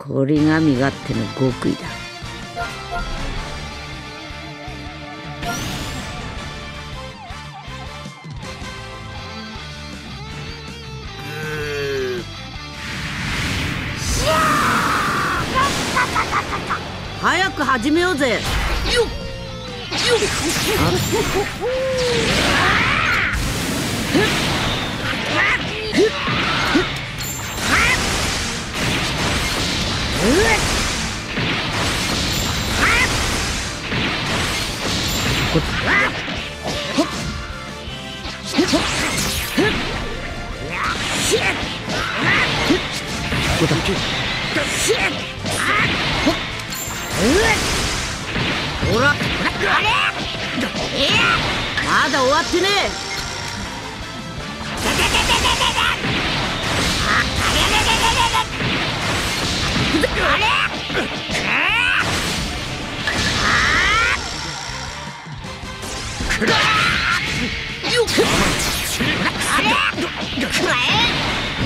これが身勝手の極意だ。早く始めようぜ。よっよっほらまだ終わってねえ。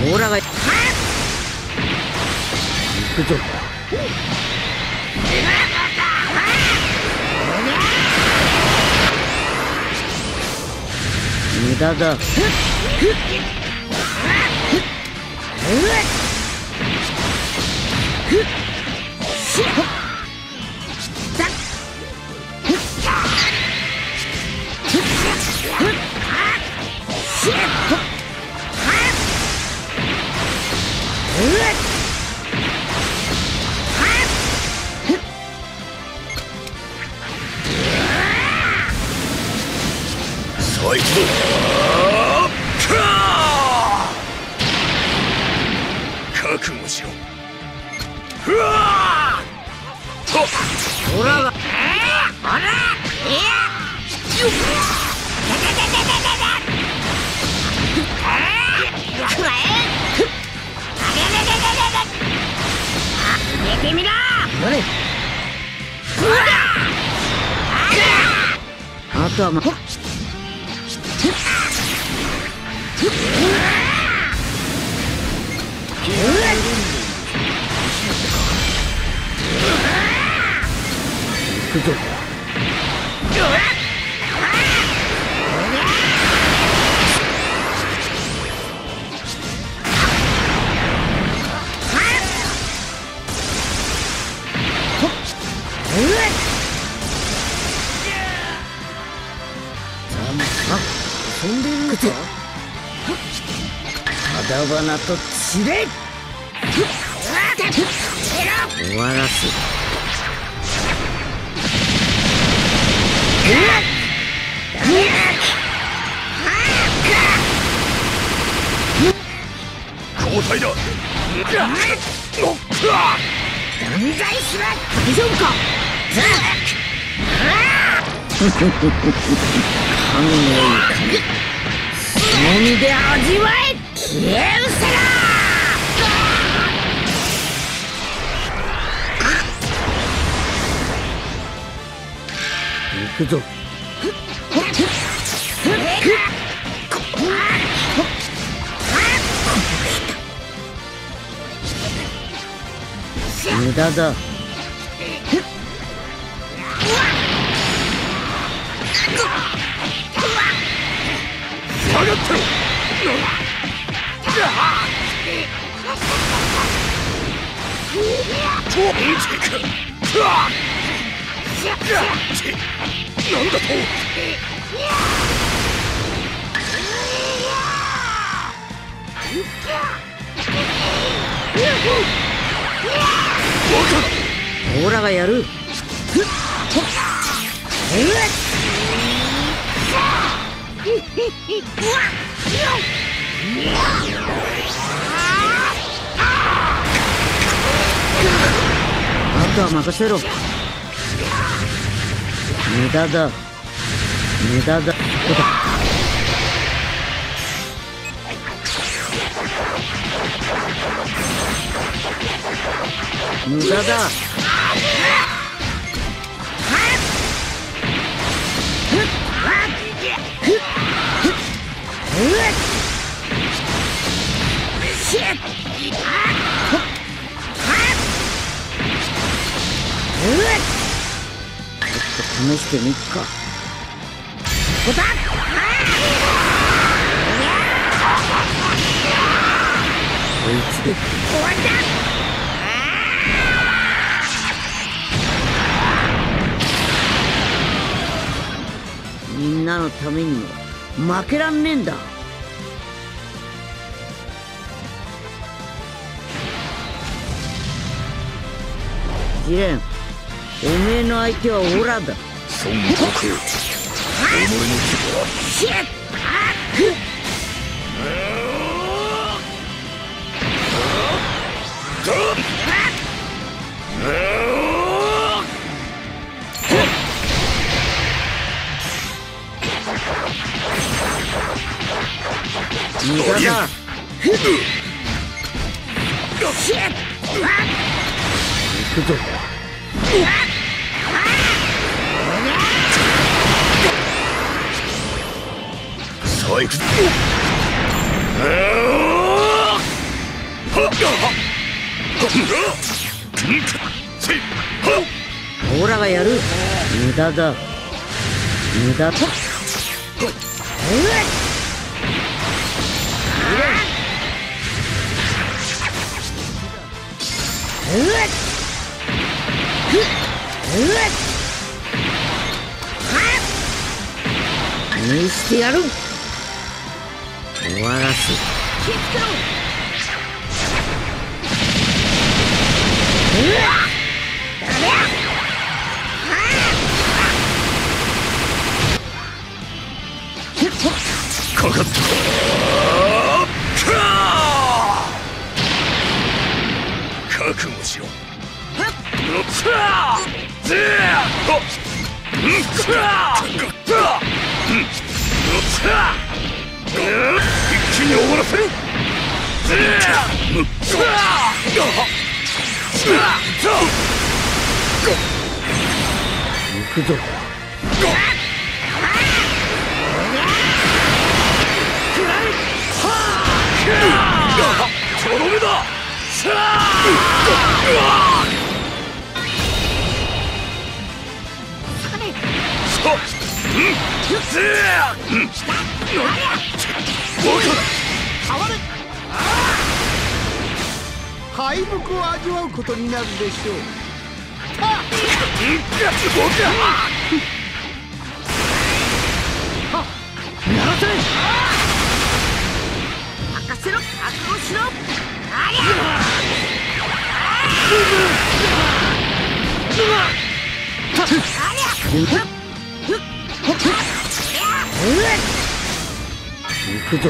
オーラが行くぞ。無駄だ。最高！覚悟しろ。ふわー！と！ほら！ほら！よっ！あとはま終わらせ飲みで味わえ。消えうせろー！行くぞ。無駄だ。下がってろ！オーラがやる。あとは任せろ。無駄だ。無駄だ。ここだ。無駄だ。試してみっか。ここだ。こいつで終わりだ。みんなのためにも負けらんねえんだ。ジレン、おめえの相手はオラだ。そんなこと己の気分は無駄だ。行くぞ。さあ行くぞ。オラがやる。無駄だ。無駄だ。見してやる。終わらす。かかった。覚悟しろ。行くぞ。とどめだ。さあうん、敗北を味わうことになるでしょう。任せろ、覚悟しろ。ありゃ行くぞ。孫悟空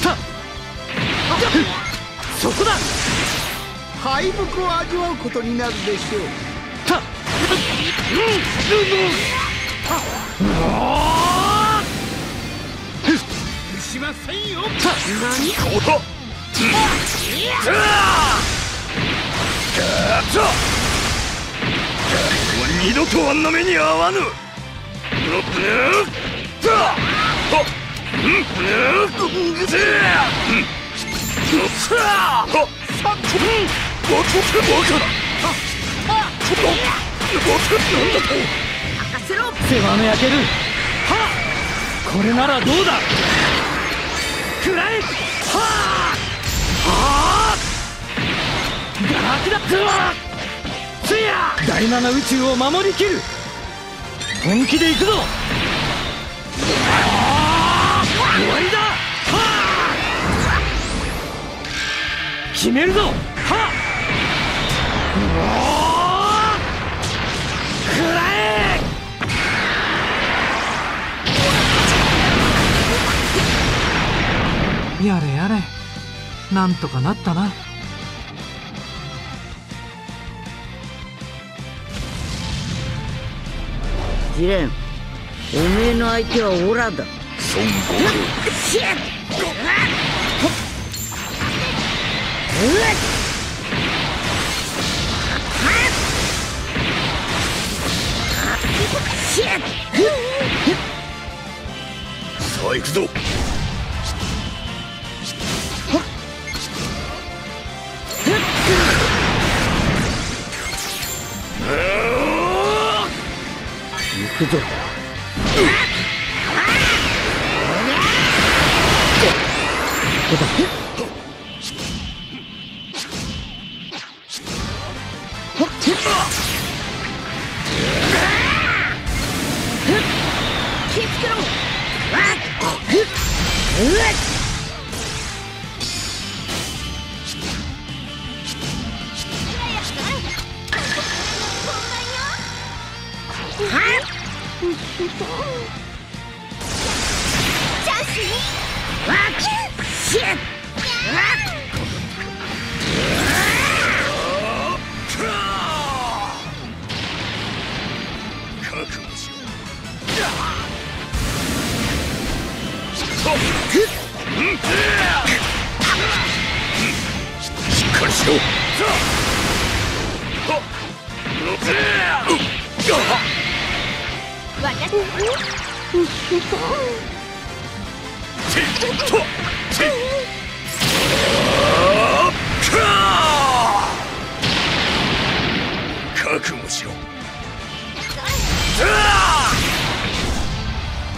だ。そこだ。敗北を味わうことになるでしょう。たっ、しませんよ。何？二度とあんな目に遭わぬ。これならどうだ。くらえ。第七宇宙を守りきる。本気でいくぞ。終わりだ。決めるぞ。はっ。くらえ。やれやれ、なんとかなったな。ジレン、おめえの相手はオラだ。孫悟空。さあ行くぞ。行くぞ。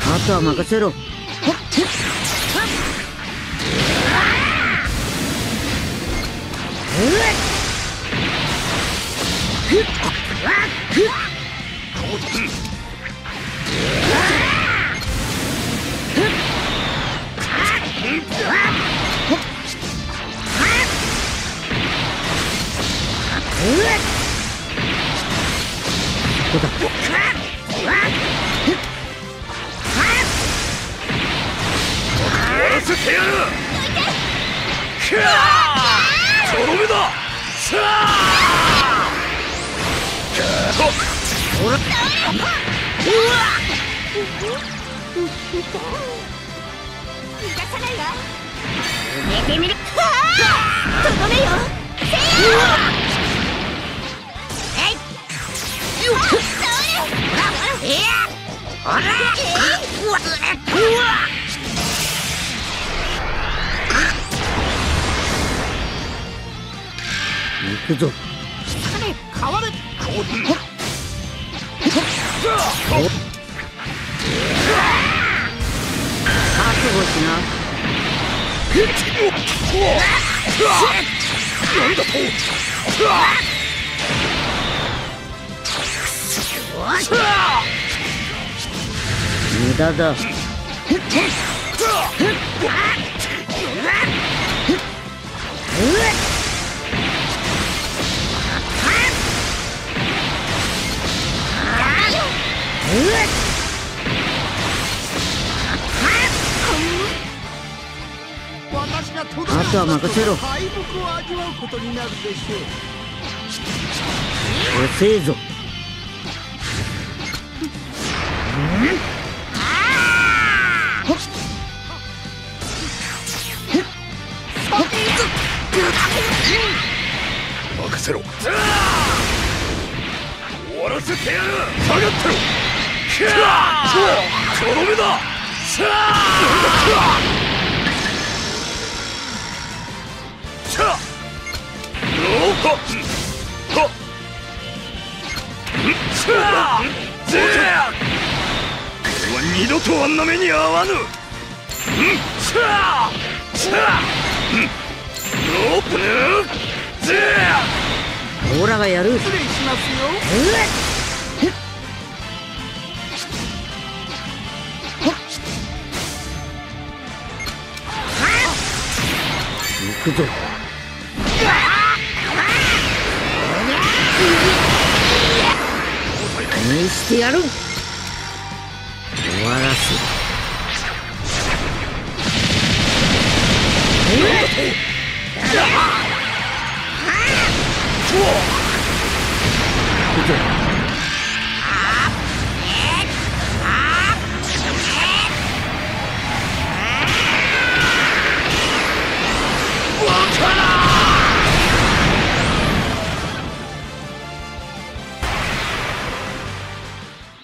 あとは任せろ。行くぞ。無駄だ。あとは任せろ。遅えぞ。任せろ。終わらせてやる。下がってろ。とどめだ。俺は二度とあんな目に遭わぬ。オラがやる。失礼しますよ。行くぞ。試してやる。終わらせる。